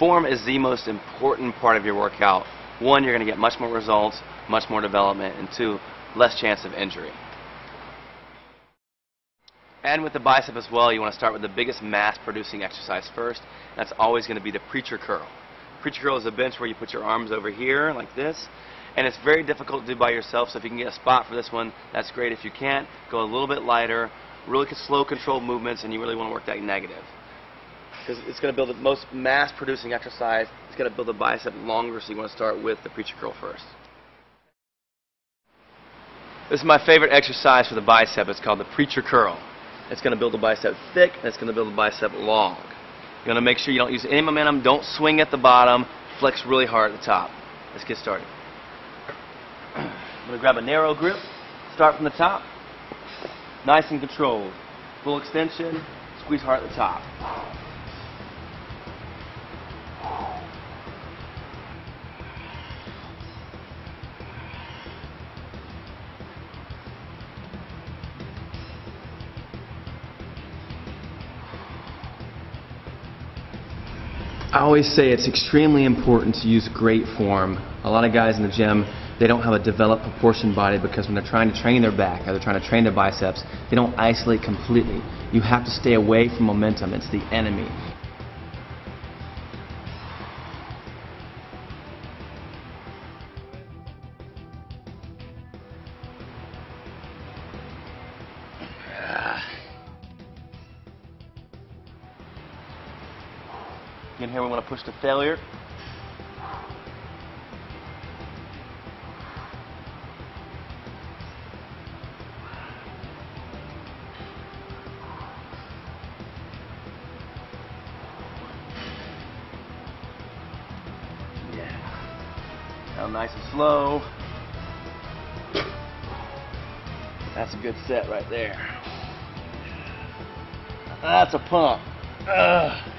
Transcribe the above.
Form is the most important part of your workout. One, you're going to get much more results, much more development, and two, less chance of injury. And with the bicep as well, you want to start with the biggest mass-producing exercise first. That's always going to be the preacher curl. Preacher curl is a bench where you put your arms over here like this, and it's very difficult to do by yourself, so if you can get a spot for this one, that's great. If you can't, go a little bit lighter, really slow controlled movements, and you really want to work that negative. Because it's going to build the most mass-producing exercise. It's going to build the bicep longer, so you want to start with the preacher curl first. This is my favorite exercise for the bicep. It's called the preacher curl. It's going to build the bicep thick, and it's going to build the bicep long. You're going to make sure you don't use any momentum, don't swing at the bottom, flex really hard at the top. Let's get started. I'm going to grab a narrow grip, start from the top, nice and controlled. Full extension, squeeze hard at the top. I always say it's extremely important to use great form. A lot of guys in the gym, they don't have a developed proportioned body because when they're trying to train their back or they're trying to train their biceps, they don't isolate completely. You have to stay away from momentum. It's the enemy. In here, we want to push to failure. Yeah. Now, nice and slow. That's a good set right there. That's a pump. Ugh.